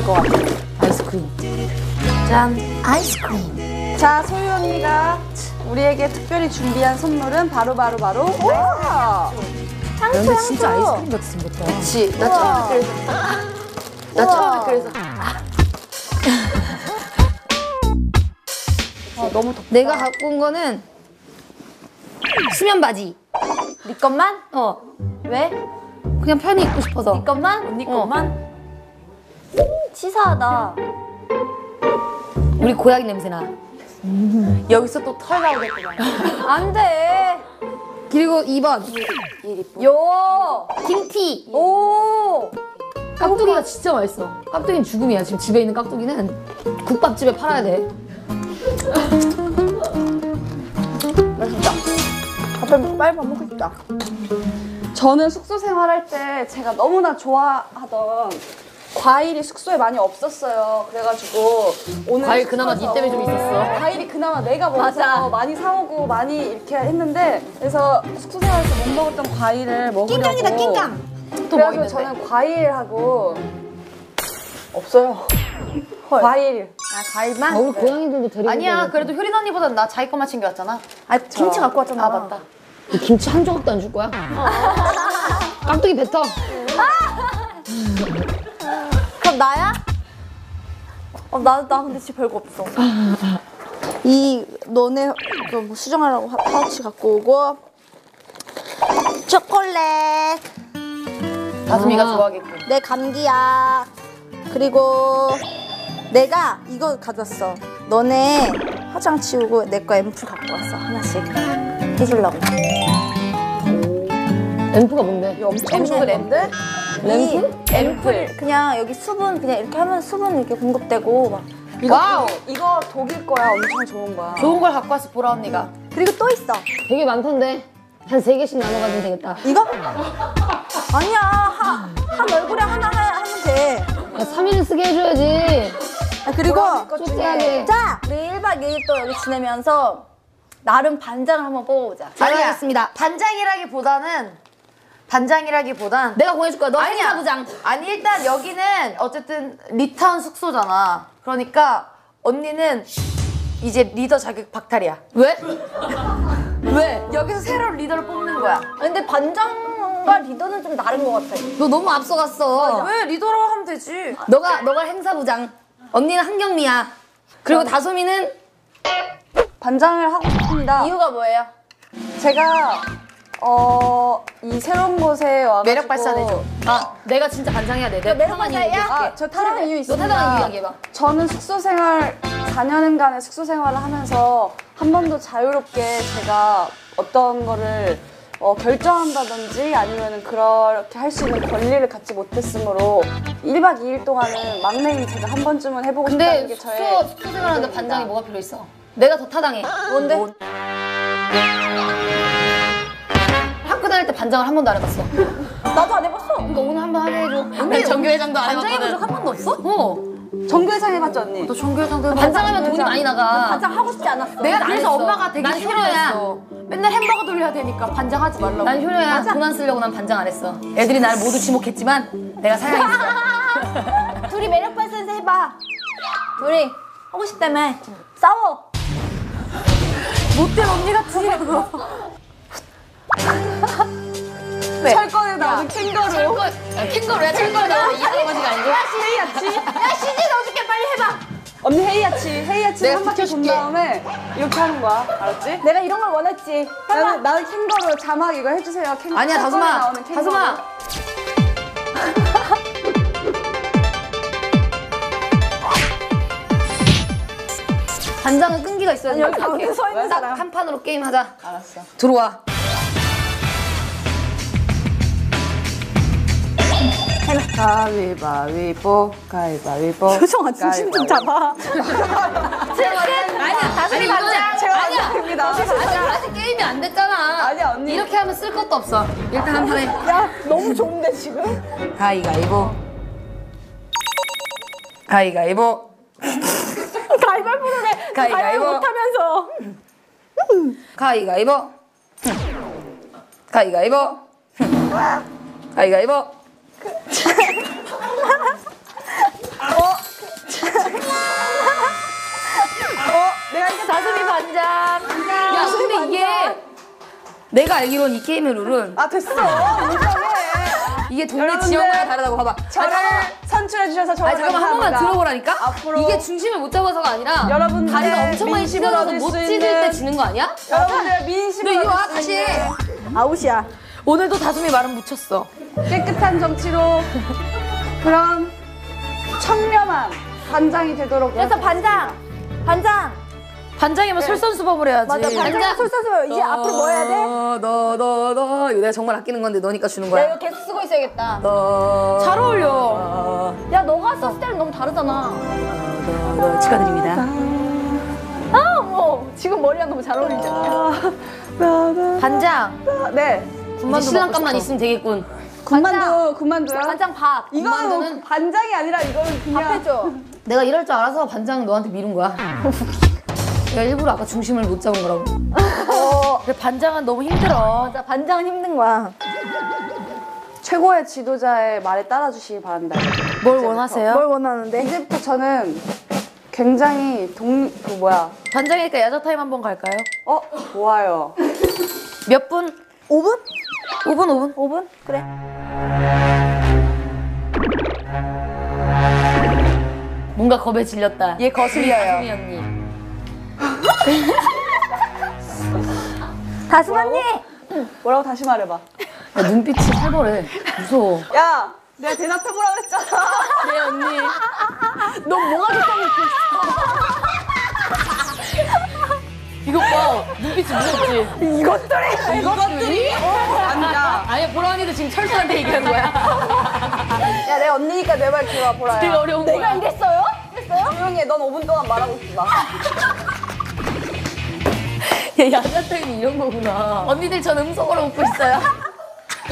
알 것 같아요. 아이스크림. 짠! 아이스크림! 자, 소유 언니가 우리에게 특별히 준비한 선물은 바로 우와! 향수, 향수! 진짜 아이스크림 같이 생겼다. 그치. 나 처음에 그래서. 너무 덥다. 내가 갖고 온 거는 수면 바지. 네 것만? 어. 왜? 그냥 편히 입고 싶어서. 네 것만? 언니 것만? 치사하다. 우리 고양이 냄새나. 여기서 또 털 나오겠구나. 안 돼. 그리고 2번. 요. 김치. 오. 깍두기가 진짜 맛있어. 깍두기는 죽음이야. 지금 집에 있는 깍두기는 국밥집에 팔아야 돼. 맛있다. 빨리 밥 먹고 싶다. 저는 숙소 생활할 때 제가 너무나 좋아하던 과일이 숙소에 많이 없었어요. 그래가지고 오늘 과일 그나마 니 때문에 좀 있었어. 과일이 그나마 내가 먼저 많이 사오고 많이 이렇게 했는데, 그래서 숙소 생활에서 못 먹었던 과일을 먹으려고. 낑깡이다 낑깡. 또 뭐 있는데? 저는 과일하고 없어요. 헐. 과일. 아, 과일만? 우리 고양이들도 데리고. 아니야, 그래도 효린 언니보단 나 자기 것만 챙겨왔잖아. 아, 김치 갖고 왔잖아. 아, 맞다. 너 김치 한 조각도 안 줄 거야? 깍두기 뱉어. 그럼 나야? 나 근데 지금 별거 없어. 이, 너네 뭐 수정하라고 파우치 갖고 오고. 초콜릿. 다솜이가 좋아하겠군. 내 감기야. 그리고 내가 이거 가져왔어. 너네 화장 치우고 내 거 앰플 갖고 왔어. 하나씩 해주려고. 앰플가 뭔데? 앰플? 그냥 여기 수분 그냥 이렇게 하면 수분 이렇게 공급되고 막. 와우! 이거 독일 거야. 엄청 좋은 거야. 좋은 걸 갖고 왔어, 보라 언니가. 그리고 또 있어. 되게 많던데. 한 3개씩 나눠 가지면 되겠다. 이거? 아니야. 한 얼굴에 하나 하면 돼. 3일을 쓰게 해줘야지. 아, 그리고 쪼띠하게. 자, 우리 1박 2일 또 여기 지내면서 나름 반장을 한번 뽑아보자. 잘 하겠습니다. 반장이라기보단 내가 보내줄 거야. 너 행사부장. 아니, 일단 여기는 어쨌든 리턴 숙소잖아. 그러니까 언니는 이제 리더 자격 박탈이야. 왜? 왜? 여기서 새로운 리더를 뽑는 거야. 근데 반장 리더는 좀 다른 것 같아. 너 너무 앞서갔어. 왜? 리더라고 하면 되지. 너가 행사부장. 언니는 한경미야. 그리고 다솜이는 반장을 하고 싶습니다. 이유가 뭐예요? 제가 이 새로운 곳에 와서 매력 발산해줘. 아, 내가 진짜 반장해야 돼. 내가 타당한 이유 얘기해. 저 타당한 이유 있어. 너 타당한 이유 얘기해봐. 저는 숙소 생활 4년간의 숙소 생활을 하면서 한 번도 자유롭게 제가 어떤 거를 결정한다든지 아니면 그렇게 할 수 있는 권리를 갖지 못했으므로 1박 2일 동안은 막내인 제가 한 번쯤은 해보고 싶다는 게 저의. 근데 숙소 생활하는데 반장이 뭐가 필요 있어? 내가 더 타당해. 뭔데? 학교 다닐 때 반장을 한 번도 안 해봤어. 나도 안 해봤어. 그러니까 오늘 한 번 하게 해줘. 언니 전교회장도 안 해봤거든. 반장 해본 적 한 번도 없어? 전교회장 해봤지 언니? 너 전교회장도 반장하면 돈이 많이 나가. 반장 하고 싶지 않았어. 내가 그래서 엄마가 되게 싫어했어. 맨날 햄버거 돌려야 되니까 반장 하지 말라고. 난 효녀야. 돈 안 쓰려고 난 반장 안 했어. 애들이 날 모두 지목했지만 내가 사양했어. 둘이 매력 발산해서 해봐. 둘이 하고 싶다며. 싸워. 못된 언니 같은 게 그거. 철권에다 아주 캥거루. 캥거루야. 철권에다 이 아버지가 아니고. 야 시즌 어저께 빨리 해봐. 언니 헤이아치 한 바퀴 돈 다음에 이렇게 하는 거야. 알았지? 내가 이런 걸 원했지. 나는 캥거루 자막 이거 해주세요. 캥거루. 아니야 다솜아. 반장은 끈기가 있어야 돼. 여기 가운데 서 있는 사람 한 판으로 게임하자. 알았어. 들어와. 가위바위보, 가위바위보. 효정 아침 좀 잡아. 아니야, 다솜이 반장. 제가 반장입니다. 아직 게임이 안 됐잖아. 아니야, 언니. 이렇게 하면 쓸 것도 없어. 일단 한 판에. 야, 너무 좋은데, 지금? 가위바위보. 가위바위보. 가위바위보를 해. 가위바위보 못하면서. 가위바위보. 가위바위보. 가위바위보. 내가 알기론 이 게임의 룰은 아 됐어! 이게 동네 지역마다 다르다고. 봐봐. 저를 선출해주셔서 정말 감사합니다. 잠깐만 한 번만 들어보라니까? 앞으로 이게 중심을 못 잡아서가 아니라 다리가 엄청 많이 시들어서 못 찢을 때 지는 거 아니야? 여러분들 민심을 얻을 와, 수 있는 다시. 아웃이야. 오늘도 다솜이 말은 묻혔어. 깨끗한 정치로 그럼 청렴한 반장이 되도록. 그래서 반장! 반장! 반장이면 네. 솔선수범을 해야지. 맞아, 반장 솔선수범. 이제 앞으로 뭐 해야 돼? 너. 이거 내가 정말 아끼는 건데 너니까 주는 거야. 야, 이거 계속 쓰고 있어야겠다. 너. 잘 어울려. 야, 너가 썼을 때랑 너무 다르잖아. 너. 축하드립니다. 아, 뭐. 지금 머리랑 너무 잘 어울리죠? 반장. 네. 군만두. 신랑감만 있으면 되겠군. 군만두, 군만두야? 반장 밥. 이거는 반장이 아니라 이거는 그냥. 밥 해줘. 내가 이럴 줄 알아서 반장 너한테 미룬 거야. 내가 일부러 아까 중심을 못 잡은 거라고. 근데 반장은 너무 힘들어. 맞아, 반장은 힘든 거야. 최고의 지도자의 말에 따라주시기 바랍니다. 뭘 원하세요? 뭘 원하는데? 이제부터 저는 굉장히 반장이니까 야자 타임 한번 갈까요? 어? 좋아요. 몇 분? 5분? 5분? 5분? 그래. 뭔가 겁에 질렸다. 얘 거슬려요. 다솜이 언니. 다솜 언니! 뭐라고 다시 말해봐. 야, 눈빛이 살벌해. 무서워. 야! 내가 대답해보라고 했잖아. 그래 언니. 너 뭐가 좋다고 했어. 이거 봐. 눈빛이 무섭지? 이것들이? 아니다. 아니 보라 언니도 지금 철수한테 얘기한 거야. 야, 내 언니니까 내 말 들어와 보라야. 제일 어려운 거야. 내가 이랬어요? 이랬어요? 조용히 해. 넌 5분 동안 말하고 있어. 야, 야자타임이 이런 거구나. 언니들 전 음성으로 웃고 있어요.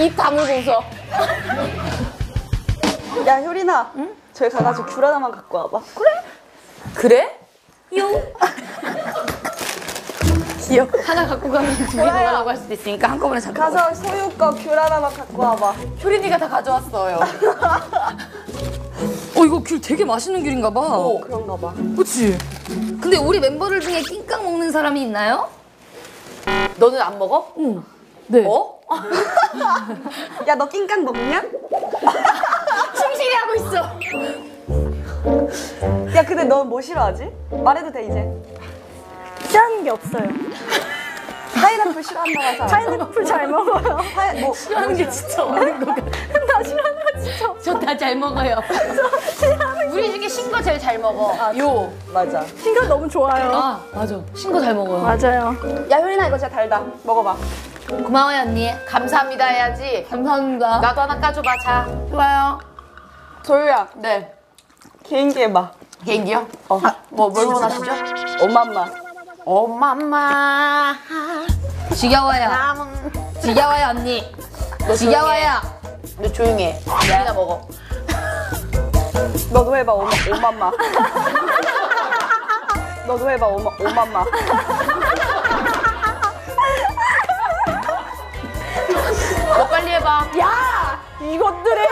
입 다물고 웃어. 야, 효린아. 응? 저기 가가지고 귤 하나만 갖고 와봐. 그래? 그래? 용. 귀여워. 하나 갖고 가면 귤이 뭐라고 할 수도 있으니까 한꺼번에 잡고 가서 소유 거 귤 하나만 갖고 와봐. 효린이가 다 가져왔어요. 이거 귤 되게 맛있는 귤인가 봐. 그런가 봐. 그치? 근데 우리 멤버들 중에 낑깡 먹는 사람이 있나요? 너는 안 먹어? 응. 네. 뭐? 야, 너 낑깡 먹냐? 충실히 하고 있어. 야, 근데 넌 뭐 싫어하지? 말해도 돼, 이제. 싫어하는 게 없어요. 파인애플 싫어한다고 하잖아. 파인애플 잘 먹어요. 싫어하는 게 진짜 없는 거 같아. 나 싫어하는 거 진짜 없어. 저 다 잘 먹어요. 우리 중에 신거 제일 잘 먹어. 아, 요. 맞아. 신거 너무 좋아요. 아, 맞아. 신거 잘 먹어요. 맞아요. 야, 효린아 이거 진짜 달다. 먹어봐. 고마워요, 언니. 감사합니다 해야지. 감사합니다. 나도 하나 까줘봐, 자. 좋아요. 소유야. 네. 개인기 해봐. 개인기요? 뭘 원하시죠? 엄마마. 지겨워요. 지겨워요, 언니. 지겨워요. 너 조용해. 내가 먹어. 너도 해봐, 엄마마. 너도 해봐, 엄마마. 너 빨리 해봐. 야! 이것들의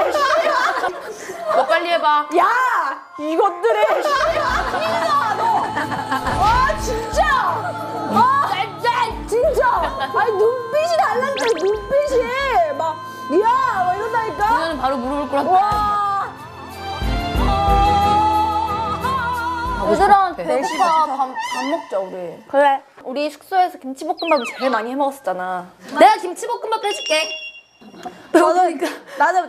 너 빨리 해봐. 야! 이것들의 힘나, 너! 아, 진짜! 아, 진짜! 아니, 눈빛이 달랐는데, 눈빛이! 막, 야! 막 이런다니까? 그녀는 바로 무릎을 꿇었다. 얘들아, 배고파. 밥 먹자, 우리. 그래. 우리 숙소에서 김치볶음밥을 제일 많이 해먹었었잖아. 내가 김치볶음밥 해줄게.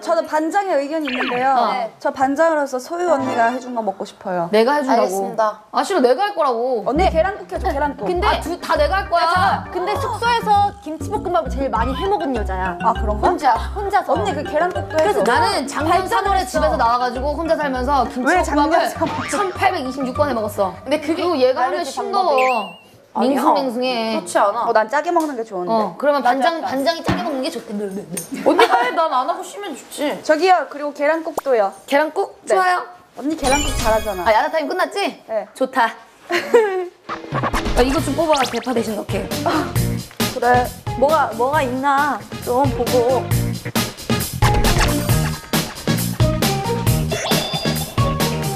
저는 반장의 의견이 있는데요. 네. 저 반장으로서 소유 언니가 해준 거 먹고 싶어요. 내가 해준다고? 알겠습니다. 아, 싫어. 내가 할 거라고. 언니 계란국 해줘, 계란국. 근데 다 내가 할 거야. 야, 근데 숙소에서 김치볶음밥을 제일 많이 해먹은 여자야. 아, 그런가? 혼자서. 언니 그 계란국도 해줘. 그래서 나는 작년 3월에 집에서 나와가지고 혼자 살면서 김치볶음밥을 1826번 해먹었어. 근데 그리고 얘가 하면 싱거워. 맹숭맹숭해. 그렇지 않아. 난 짜게 먹는 게 좋은데. 그러면 반장이 짜게 먹는 게 좋대. 언니가 해. 난 안 하고 쉬면 좋지. 저기요. 그리고 계란국도요. 계란국? 네. 좋아요. 언니 계란국 잘하잖아. 아, 야자타임 끝났지? 네. 좋다. 야, 이거 좀 뽑아. 대파 대신 넣게. 그래. 뭐가 있나 좀 보고.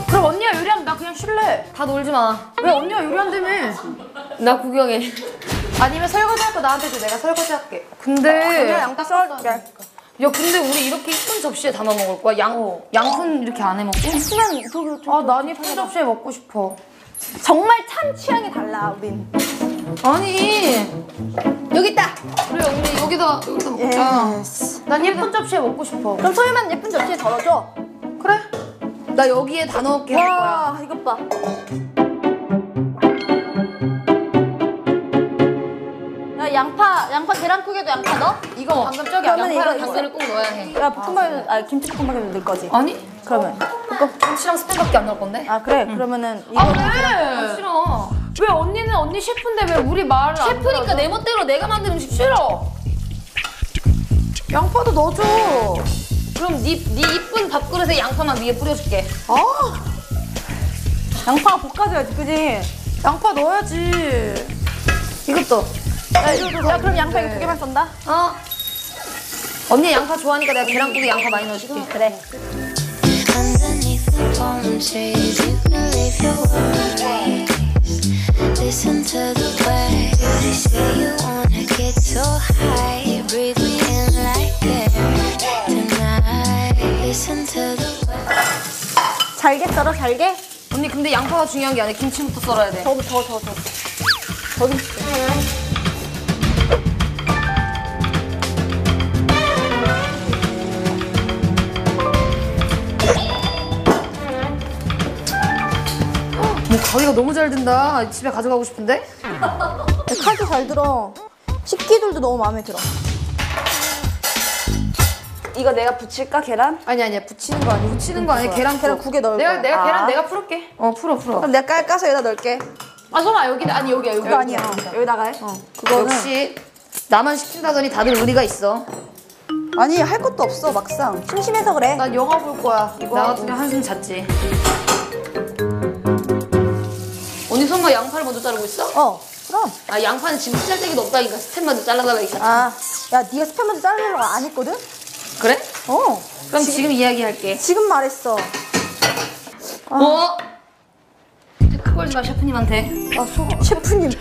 그럼 언니가 요리하면 나 그냥 쉴래. 다 놀지 마. 왜 언니가 요리한다며. 나 구경해. 아니면 설거지할 거 나한테 줘. 내가 설거지할게. 근데 양파 썰어줄게. 야 근데 우리 이렇게 이쁜 접시에 담아 먹을 거야? 양푼 이렇게 안 해 먹고? 아 난 이쁜 접시에 먹고 싶어. 정말 참 취향이 달라 우린. 아니 여기 있다. 그래 언니 여기다 먹자. 예스. 난 예쁜 접시에 먹고 싶어. 그럼 소유만 예쁜 접시에 덜어줘. 그래? 나 여기에 다 넣을게. 와 이것 봐. 야 양파 계란국에도 양파 넣어? 이거 방금 저기 양파랑 닭살을 꼭 넣어야 해. 야 볶음밥에 김치 볶음밥에도 넣을 거지? 아니 그러면 이거 김치랑 스팸밖에 안 넣을 건데? 아 그래 그러면은 이거. 아 그래 싫어. 왜 언니는 언니 셰프인데 왜 우리 말을 안 들어? 셰프니까 내 멋대로 내가 만든 음식 싫어. 양파도 넣어줘. 그럼 네 이쁜 밥그릇에 양파만 위에 뿌려줄게. 아 양파 볶아줘야지 그지? 양파 넣어야지. 이것도. 야 그럼 양파 이거 두 개만 썬다. 어. 언니 양파 좋아하니까 내가 계란국에 양파 많이 넣어줄게. 그래. Listen to the way they say you wanna get so high. Breathe me in like air tonight. Listen to the way. 잘게 썰어 잘게. 언니 근데 양파가 중요한 게 아니야. 김치부터 썰어야 돼. 더. 더 김치. 가위가 너무 잘 든다. 집에 가져가고 싶은데? 칼도 잘 들어. 식기들도 너무 마음에 들어. 이거 내가 부칠까 계란? 아니 부치는 거 아니야. 계란국에 넣을 거야. 내가 계란 내가 풀을게. 어 풀어. 그럼 내가 까서 여기다 넣을게. 아 소마 여기 아니 여기야 여기. 그거 아니야. 여기다가 해. 어 그거 역시 나만 시킨다더니 다들 의리가 있어. 아니 할 것도 없어 막상. 심심해서 그래. 난 영화 볼 거야. 나 같으면 한숨 잤지. 언니 손과 양파를 먼저 자르고 있어? 어 그럼. 아 양파는 지금 짤데기도 없다니까 스팸 먼저 잘라달라 이거. 아야 네가 스팸 먼저 자르려고 안 했거든? 그래? 어 그럼 지금 이야기할게. 지금 말했어. 아. 어? 테크 걸지 마 셰프님한테. 아 셰프님